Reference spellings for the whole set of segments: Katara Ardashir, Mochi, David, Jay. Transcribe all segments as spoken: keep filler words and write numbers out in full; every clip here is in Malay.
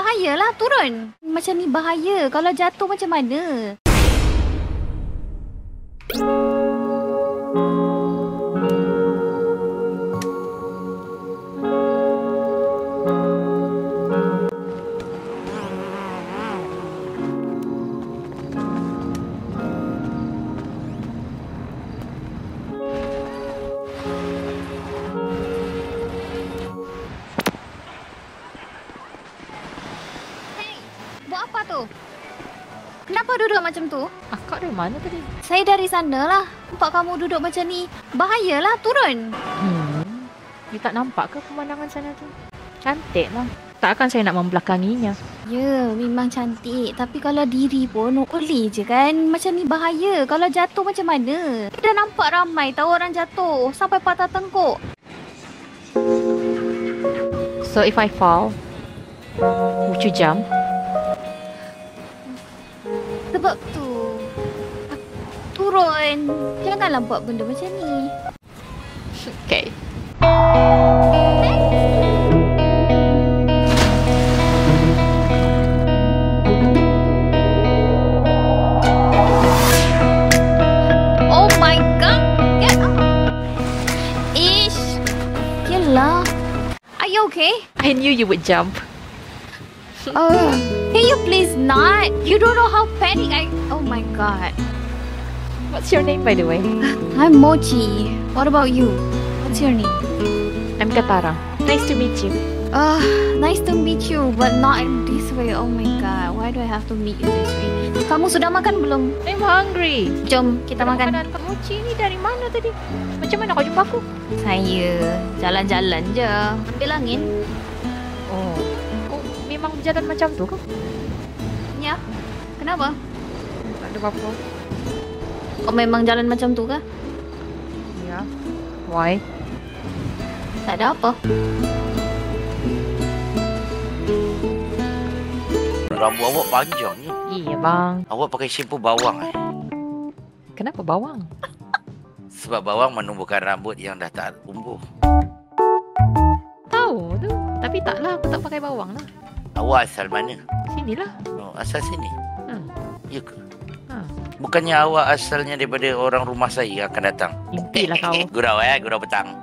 bahayalah turun. Macam ni bahaya. Kalau jatuh macam mana? Macam tu. Akak dari mana tadi? Saya dari sanalah. Nampak kamu duduk macam ni. Bahayalah turun. Hmm. Dia tak nampak ke pemandangan sana tu? Cantiklah. Takkan saya nak membelakanginya. Ya, memang cantik. Tapi kalau diri pun boleh je kan. Macam ni bahaya. Kalau jatuh macam mana? Kita nampak ramai tahu orang jatuh sampai patah tengkuk. So if I fall, would you jump? Sebab tu turun. Janganlah buat benda macam ni. Okay. Oh my god. Get up. Ish. Yelah. Are you okay? I knew you would jump. Oh, can you please not? You don't know how panic I... Oh my god. What's your name by the way? I'm Mochi. What about you? What's your name? I'm Katara. Nice to meet you. Ah, uh, nice to meet you but not in this way. Oh my god. Why do I have to meet you this way? Kamu sudah makan belum? I'm hungry. Jom kita Kamu makan. Makanan Mochi ni dari mana tadi? Macam mana kau jumpa aku? Saya jalan-jalan je. Ambil angin. Oh. Memang berjalan macam tu ke? Ya. Kenapa? Tak ada apa-apa. Kau memang jalan macam tu ke? Ya. Why? Tak ada apa. Rambut awak panjang ni. Iya bang. Awak pakai shampoo bawang eh? Kenapa bawang? Sebab bawang menumbuhkan rambut yang dah tak tumbuh. Tahu tu. Tapi taklah aku tak pakai bawang lah. Awak asal mana? Sinilah. Oh, asal sini? Hmm. Ya ke? Hmm. Bukannya awak asalnya daripada orang rumah saya akan datang? Impilah kau. Gurau eh, gurau petang.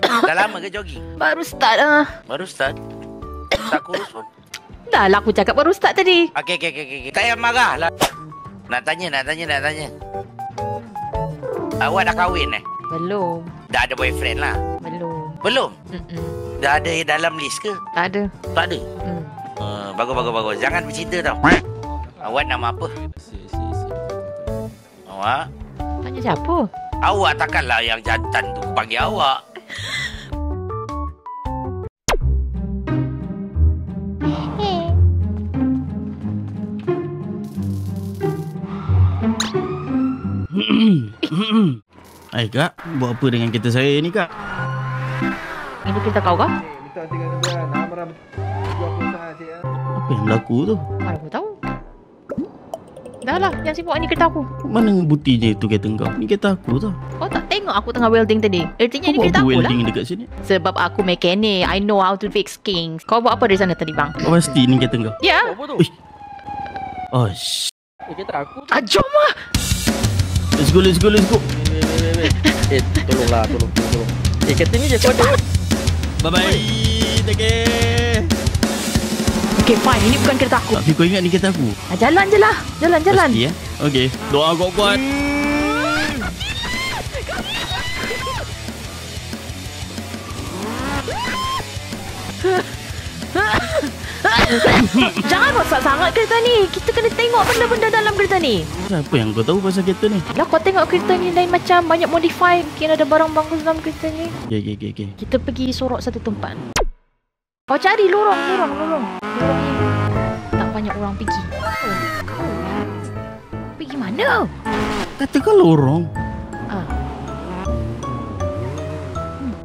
Dah lama ke jogging? Baru start lah. Baru start? Tak kurus pun. Dah lah aku cakap baru start tadi. Okey, okey, okey. Okay. Tak payah marah lah. Nak tanya, nak tanya, nak tanya. Awak dah kahwin eh? Belum. Dah ada boyfriend lah? Belum. Belum? Mm-mm. Dah ada dalam list ke? Tak ada. Tak ada? Mm. Uh, bagus, bagus, bagus. Jangan bercerita tau. Awak nama apa? Awak? Tanya siapa? Awak takkanlah yang jantan tu panggil awak. Hai kak, buat apa dengan kereta saya ni kak? Ini kereta kau kak? Apa yang berlaku tu? Mana aku tahu. Dah lah, yang sibuk ni kereta aku. Mana buktinya itu kereta kau? Ni kereta aku tau. Kau tak tengok aku tengah welding tadi? Ertinya ni kereta aku lah. Kau buat welding dekat sini? Sebab aku mekanik, I know how to fix things. Kau buat apa dari sana tadi bang? Kau pasti ni kereta kau? Ya. Oh sh... Eh kereta aku tu. Jom lah. Let's go, let's go, let's go. Eh, tolonglah, tolong, tolong. Eh kereta ni je kau ada. Bye-bye. Take care. Okay fine, ini bukan kereta aku. Tapi kau ingat ni kereta aku? Ah, jalan je lah. Jalan, jalan. Pasti ya? Okay. Doa kau kuat. Jangan rosak sangat kereta ni. Kita kena tengok benda-benda dalam kereta ni. Apa yang kau tahu pasal kereta ni? Lah kau tengok kereta ni lain macam. Banyak modify. Mungkin ada barang bagus dalam kereta ni. Okay, okay, okay, okay. Kita pergi sorok satu tempat. Kau cari lorong, lorong, lorong. Lorong ni tak banyak orang pergi. Oh, kau pergi mana? Kata kau lorong? Ah.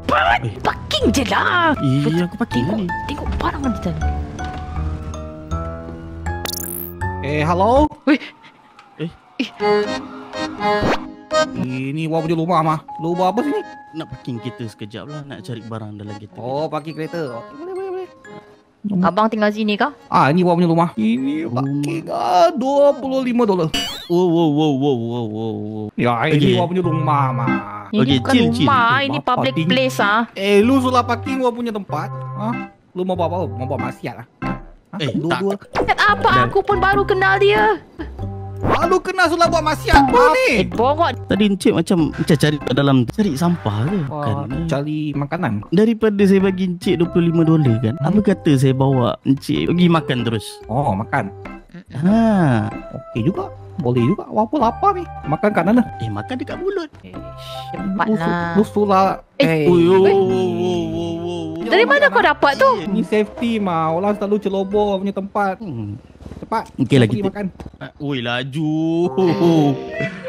Barang eh. Parking je lah. Iya, aku parking tengok, ni. Tengok barang di sana. Eh, hello? Weh. Eh. Eh. Ini awak punya lubang mah. Lubang apa sini? Nak parking kereta sekejap lah. Nak cari barang dalam kereta. Oh, parking kereta. Okey, boleh, boleh. Abang tinggal sini kah? Ah, ini gua punya rumah. Ini pakai dua puluh lima dolar. Wow, wow, wow, wow, wow, wow. Ya, ini okay. Gua punya rumah, mah. Ini okay, bukan chill, rumah, chill. Ini public Bapak place, ah. Eh, lu sudah pakai gua punya tempat. Hah? Lu mau bawa apa? Mau bawa maksiat, ah? Hah? Eh, dua, tak. Apa? Dan... aku pun baru kenal dia. Lalu kena sudah buat maksiat apa ni? Eh, bongok. Tadi Encik macam Encik cari kat dalam. Cari sampah ke? Bukan. Oh, cari makanan. Daripada saya bagi Encik dua puluh lima dolar kan, hmm. Apa kata saya bawa Encik pergi makan terus? Oh, makan. Ha, okey juga. Boleh juga. Apa lapar ni? Makan kat mana? Eh, makan dekat mulut. Cepatlah. Busulah. Eh. Dari mana kau dapat tu? Ni safety mah. Orang selalu celobor punya tempat. Cepat. Okey lah kita. Oi, laju.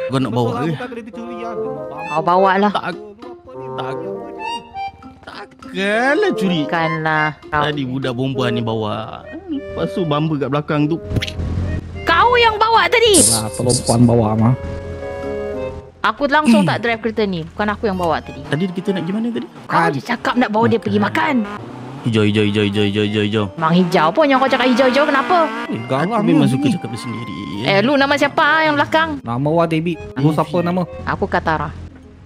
Kau nak bawa ke? Kau bawa lah. Takkanlah curi. Takkanlah. Tadi budak perempuan ni bawa. Lepas tu bamba kat belakang tu. Kau yang bawa tadi. Alah, perempuan bawa mah. Aku langsung tak drive kereta ni. Bukan aku yang bawa tadi. Tadi kita nak pergi mana tadi? Kau je cakap nak bawa dia pergi makan. Hijau, hijau, hijau, hijau, hijau, hijau, hijau. Memang hijau pun yang kau cakap hijau-hijau kenapa? Eh, aku memang suka cakap dia sendiri. Eh, lu nama siapa yang belakang? Nama wah David. Lu siapa nama? Aku Katara.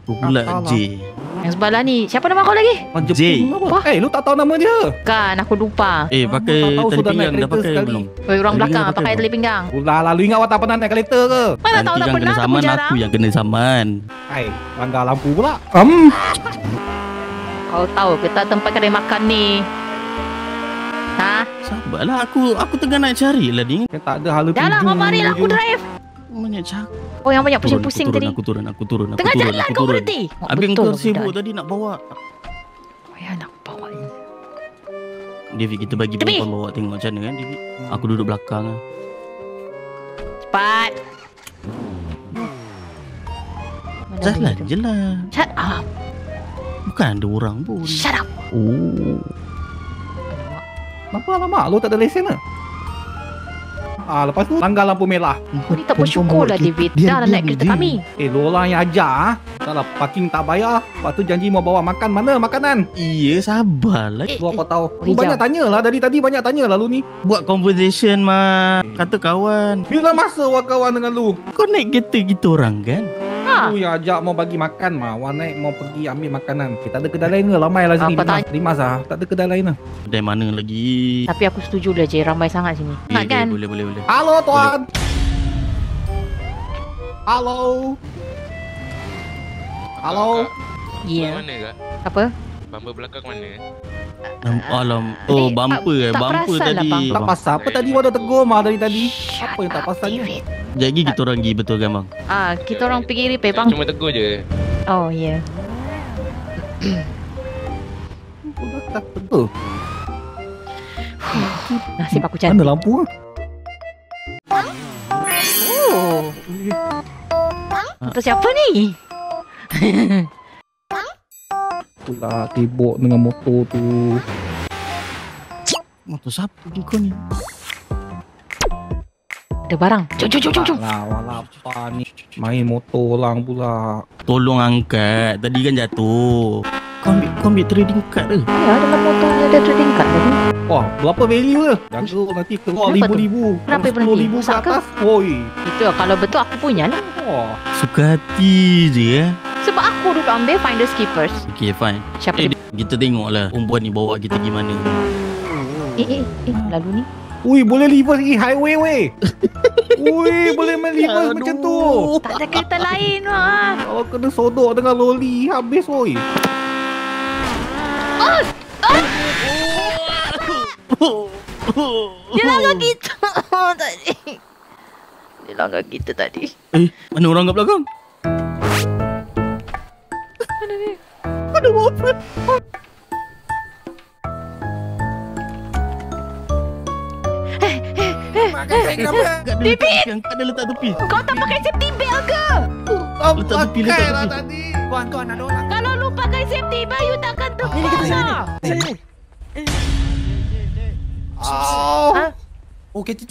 Aku pula Jay. Yang sebelah ni, siapa nama kau lagi? Jay. Eh, lu tak tahu nama dia? Kan, aku lupa. Eh, pakai tali pinggang dah pakai belum? Oi, orang belakang pakai tali pinggang. Ulah lalu ingat awak tak pernah naik kereta ke? Mana tahu tak pernah aku jarang. Aku yang kena saman. Hai, langgar lampu pula. Hmm. Kau tahu kita tempat kedai makan ni. Ha? Sabarlah aku aku tengah nak carilah ni. Tak ada hala pinju. Jangan kau marilah aku drive. Banyak cak. Oh yang banyak pusing-pusing tadi. Aku turun, aku turun, aku turun. Tengah jalan kau berhenti. Abang kau sibuk tadi nak bawa. Ayah nak bawa ni. David kita bagi perempuan bawa tengok macam mana kan David. Aku duduk belakang ah. Cepat. Jalan jelah. Shut up. Bukan ada orang pun. Shut up. Oh. Kenapa lama lu tak ada lesen ke? Ah, lepas tu langgar lampu merah. Kau ni tak bersyukur lah David. Dah lah naik kereta kami. Eh, lu orang yang ajar. Tak lah parking tak bayar. Lepas tu janji mau bawa makan mana makanan. Iya, sabarlah. Lu apa tahu? Lu banyak tanyalah dari tadi banyak tanyalah lu ni. Buat conversation mah. Kata kawan. Bila masa awak kawan dengan lu? Kau naik kereta gitu orang kan? Aku yang ajak mau bagi makan mah. Wah naik mau pergi ambil makanan. Kita ada kedai lain ke? Ramai lah sini. Rimas lah. Tak ada kedai lain lah. Kedai mana lagi? Tapi aku setuju dah Jay. Ramai sangat sini. Nak kan? Boleh boleh boleh. Halo tuan. Halo. Halo. Ya. Mana kak? Apa? Bumper belakang mana? Alam. Oh bumper. Bumper tadi. Tak pasal. Apa tadi wadah tegur mah dari tadi? Apa yang tak pasal ni? Jadi kita orang pergi betul kan bang? Ah, kita orang pergi repair bang. Cuma tegur je. Oh ya. Udah tak tegur. Nasib aku cantik. Mana lampu? Oh. Itu siapa ni? Pula tibok dengan motor tu. Motor siapa kau ni? Ada barang. Jom jom jom jom. Alah, apa ni? Main motor orang pula. Tolong angkat. Tadi kan jatuh. Kau ambil, kau ambil trading card ke? Ya, dekat motor ni ada trading card tadi. Wah, berapa value dia? Jaga nanti keluar ribu-ribu. Kenapa berhenti? sepuluh ribu ke atas. Oi. Itu kalau betul aku punya lah. Wah. Suka hati je ya. Sebab aku duduk ambil finders keepers. Okay, fine. Siapa eh, kita tengoklah perempuan ni bawa kita pergi mana. Eh, eh, eh. Lalu ni. Ui, boleh reverse pergi highway weh. Ui, boleh main reverse macam tu. Tak ada kereta lain lah. Kalau kena sodok dengan loli, habis oi. Oh! Oh! Dia langgar kita tadi. Dia langgar kita tadi. Eh, mana orang kat belakang? Mana ni? Ada motor. David! Kau dah letak tepi. Kau tak pakai safety belt ke? Kau letak tepi, letak tepi tadi. Tuan-tuan ada orang. Kalau lu pakai safety belt, you takkan terpaksa. Oh. Oh, kereta.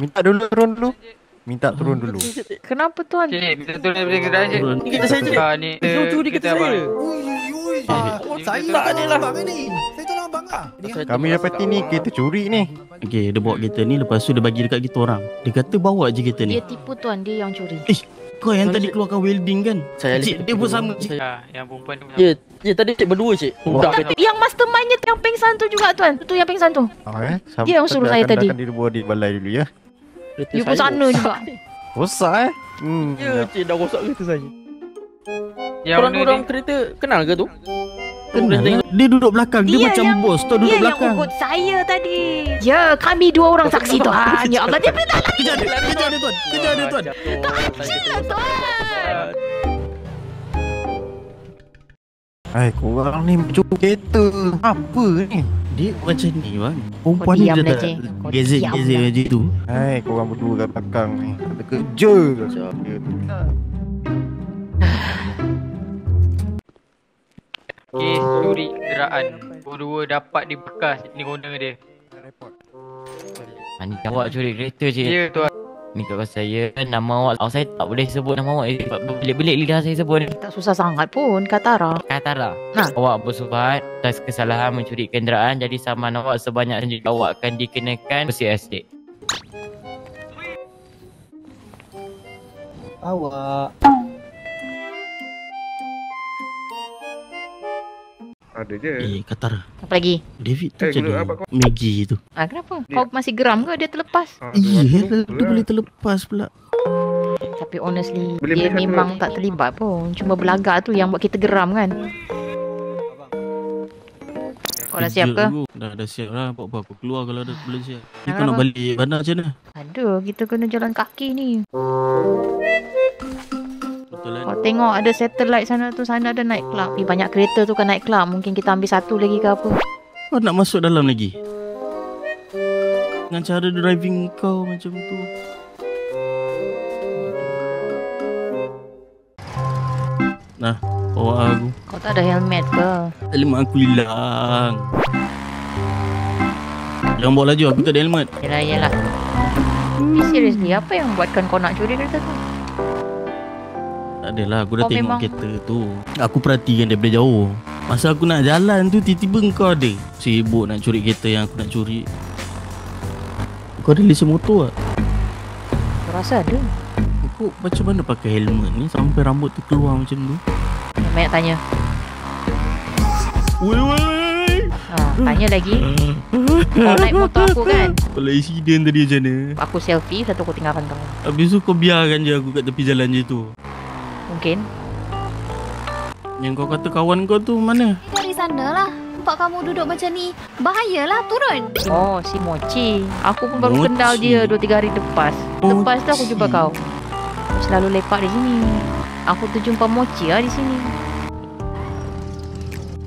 Minta dulu, turun dulu. Minta turun dulu. Kenapa tuan? Cik, minta turun daripada kereta je. Kita saja. Kita saja. Kita saja. Ui, ui. Saya ni lah. Saya tolong abang lah. Kami dapat ini, kereta curi ni. Okay, dia bawa kereta ni, lepas tu dia bagi dekat kita orang. Dia kata bawa je kereta ni. Dia tipu tuan, dia yang curi. Eh, kau yang tadi keluarkan welding kan? Cik, dia pun sama. Yang perempuan tu. Ya, ya tadi cik berdua cik. Tapi yang mastermind-nya yang pengsan tu juga tuan. Tu yang pengsan tu. Dia yang suruh saya tadi. Dia buat di balai dulu ya. You pun sana juga. Rosak eh? Ya cik, dah rosak kereta saya. Korang-korang kereta kenal ke tu? Kenal. Dia duduk belakang. Dia, dia macam bos tu duduk belakang. Dia yang ugut saya tadi. Ya, kami dua orang saksi tu. Ya Allah, dia pernah lari. Kejar dia, kejar dia tuan. Kejar dia tuan. Tuan ajar lah tuan. Hai, korang ni macam kereta. Apa ni? Dia macam ni bang. Perempuan ni dia tak gezek-gezek macam tu. Hai, korang berdua kat belakang ni. Ada kerja lah. Kes curi kenderaan. Dua-dua dapat dibekas. Ni corner dia. Ni awak curi kereta je. Ya tuan. Ni kat pasal saya. Nama awak, awak saya tak boleh sebut nama awak. Belik-belik lidah saya sebut. Tak susah sangat pun. Katara. Katara ha. Awak bersubat atas kesalahan mencuri kenderaan. Jadi saman awak sebanyak yang awak akan dikenakan bersih estate. Awak ada je. Eh, Katara. Apa lagi? David tu macam eh, Maggie tu. Ah, kenapa? Dia. Kau masih geram ke dia terlepas? Ah, iya, yeah, dia boleh terlepas pula. Tapi honestly, boleh dia memang tak terlibat pun. Cuma belagak tu yang buat kita geram kan? Kau dah siap ke? Dah, dah siap lah. Apa-apa aku keluar kalau dah belum siap. Kita ah, nak apa? Balik bandar macam mana? Aduh, kita kena jalan kaki ni. Kau tengok ada satellite sana tu, sana ada night club. Ni banyak kereta tu kan night club. Mungkin kita ambil satu lagi ke apa. Kau nak masuk dalam lagi? Dengan cara driving kau macam tu. Nah, bawa aku. Kau tak ada helmet ke? Helmet aku hilang. Jangan bawa laju, aku tak ada helmet. Yalah, yalah. Tapi seriously, apa yang buatkan kau nak curi kereta tu? Adalah aku dah oh, tengok memang kereta tu. Aku perhatikan daripada jauh. Masa aku nak jalan tu tiba-tiba kau ada. Sibuk nak curi kereta yang aku nak curi. Kau ada lesen motor tak? Aku rasa ada. Kau macam mana pakai helmet ni sampai rambut tu keluar macam tu? Banyak tanya. Woi woi. Ah, tanya lagi. Kau naik motor aku kan? Kalau insiden tadi macam mana? Aku selfie satu aku tinggalkan kau. Habis tu kau biarkan je aku kat tepi jalan je tu. Mungkin. Yang kau kata kawan kau tu mana? Dari sanalah. Nampak kamu duduk macam ni, bahayalah turun. Oh, si Mochi. Aku pun baru Mochi. Kenal dia dua tiga hari lepas. Lepas tu aku jumpa kau. Aku selalu lepak di sini. Aku tu jumpa Mochi lah di sini.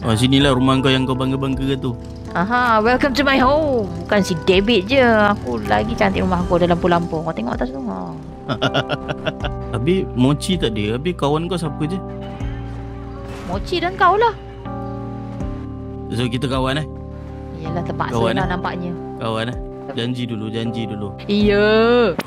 Oh, sinilah rumah kau yang kau bangga-bangga tu. Aha, welcome to my home. Bukan si David je. Aku lagi cantik rumah aku, ada lampu-lampu. Kau tengok atas tu. Habis Mochi tak ada. Habis kawan kau siapa je? Mochi dan kau lah. So kita kawan eh? Yalah terpaksa kawan lah eh? Nampaknya. Kawan eh? Janji dulu, janji dulu. Iya.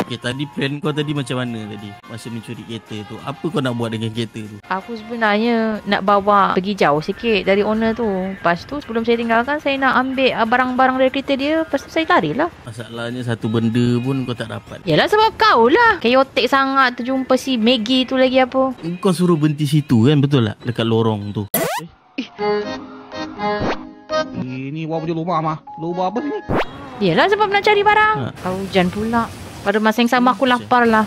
Okay, tadi plan kau tadi macam mana tadi? Masa mencuri kereta tu, apa kau nak buat dengan kereta tu? Aku sebenarnya nak bawa pergi jauh sikit dari owner tu. Lepas tu sebelum saya tinggalkan, saya nak ambil barang-barang dari kereta dia. Lepas tu saya lari lah. Masalahnya satu benda pun kau tak dapat. Yalah sebab kau lah. Chaotic sangat terjumpa si Maggie tu lagi apa. Kau suruh berhenti situ kan, betul tak? Dekat lorong tu. Eh. Ini wah punya lubang mah. Lubang apa ni? Yelah sebab nak cari barang ha. Kau hujan pula. Pada masa yang sama aku lapar lah.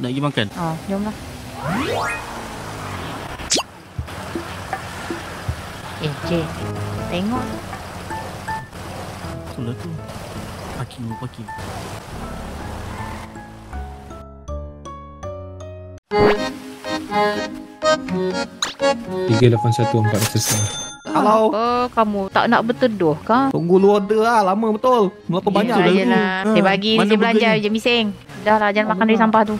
Nak pergi makan? Haa, oh, jom lah. Eh, Jay, tengok tu. Itulah tu. Parking, parking. tiga lapan satu empat satu. Kalau apa, kamu tak nak berteduh kah? Tunggu luar order lah, lama betul. Berapa banyak dah tu. Saya bagi, saya belanja je mising. Dah lah, jangan makan dari sampah tu.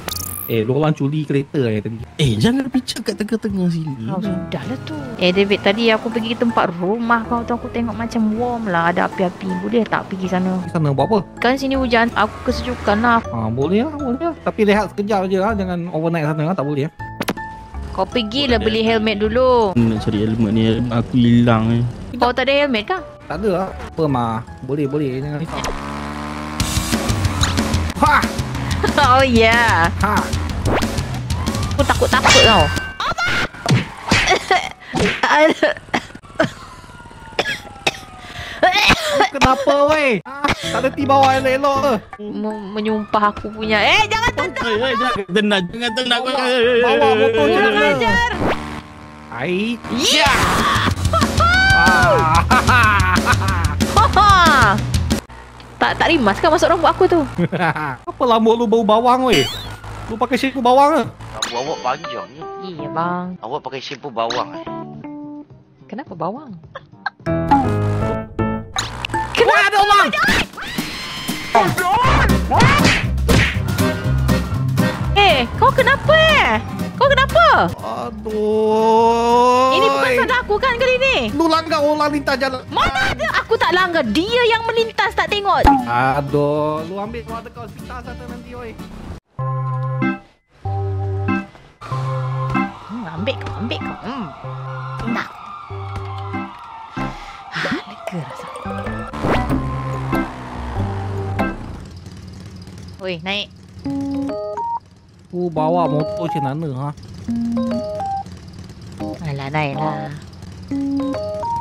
Eh, lu orang curi kereta lah tadi. Eh, jangan picak kat tengah-tengah sini. Oh, dah lah tu. Eh, David, tadi aku pergi ke tempat rumah kau tu. Aku tengok macam warm lah. Ada api-api. Boleh tak pergi sana? Pergi sana buat apa? Kan sini hujan. Aku kesejukan lah. Haa, boleh lah, boleh lah. Tapi rehat sekejap je lah. Jangan overnight sana lah, tak boleh lah. Kau pergilah beli helmet dulu. Nak cari helmet ni, aku hilang ni. Kau tak ada helmet kah? Tak ada lah. Apa mah? Boleh-boleh. Ha! Oh yeah. Ha! Aku takut-takut tau. Kenapa weh? Tak reti bawa elok-elok ke? Menyumpah aku punya. Eh jangan tenang. Eh jangan tenang. Jangan tenang. Bawa motor je. Jangan ajar. Aiy. Ya. Tak tak rimas kan masuk rambut aku tu? Apa lambuk lu bau bawang weh? Lu pakai shampoo bawang ke? Rambut awak panjang ni. Iya bang. Awak pakai shampoo bawang eh? Kenapa bawang? Wah, ada orang! Eh, kau kenapa eh? Kau kenapa? Aduh. Ini bukan salah aku kan kali ni? Lu langgar orang lintas jalan. Mana ada? Aku tak langgar. Dia yang melintas tak tengok. Aduh. Lu ambil kau ada kau hospital satu nanti, oi. Hmm, ambil kau, ambil kau. Hmm. Nak. Ha, lega rasa. Weh, naik. Aku bawa motor macam mana ha? Alah, naiklah.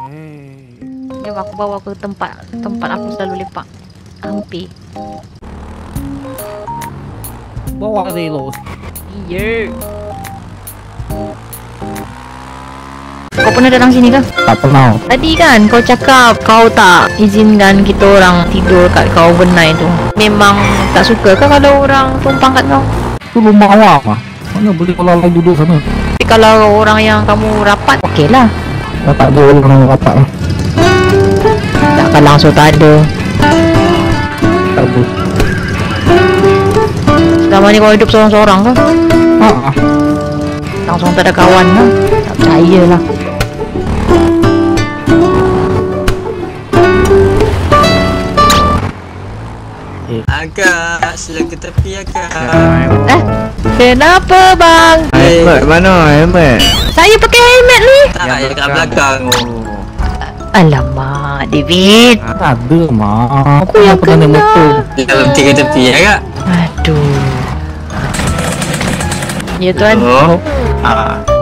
Hey. Jom aku bawa ke tempat tempat aku selalu lepak. Hampir. Bawa ke elok. Iya. Kau pernah datang sini ke? Tak pernah. Tadi kan kau cakap kau tak izinkan kita orang tidur kat kau benai tu. Memang tak suka ke kalau orang tumpang kat kau? Itu rumah awak lah. Mana boleh kalau orang duduk sana? Tapi kalau orang yang kamu rapat, okey lah. Tak ada orang rapat lah. Takkan langsung tak ada. Tak ada. Selama ni kau hidup seorang-seorang ke? Haa. Langsung tak ada kawan ke? Tak percaya lah. Agak, sila ke tepi agak. Eh, kenapa bang? Helmet, mana helmet? Saya pakai helmet ni. Tak, yang kat belakang. Alamak, David. Tak ada, mak. Aku yang kena. Kalau tiga tepi agak. Aduh. Ya tuan. Ah.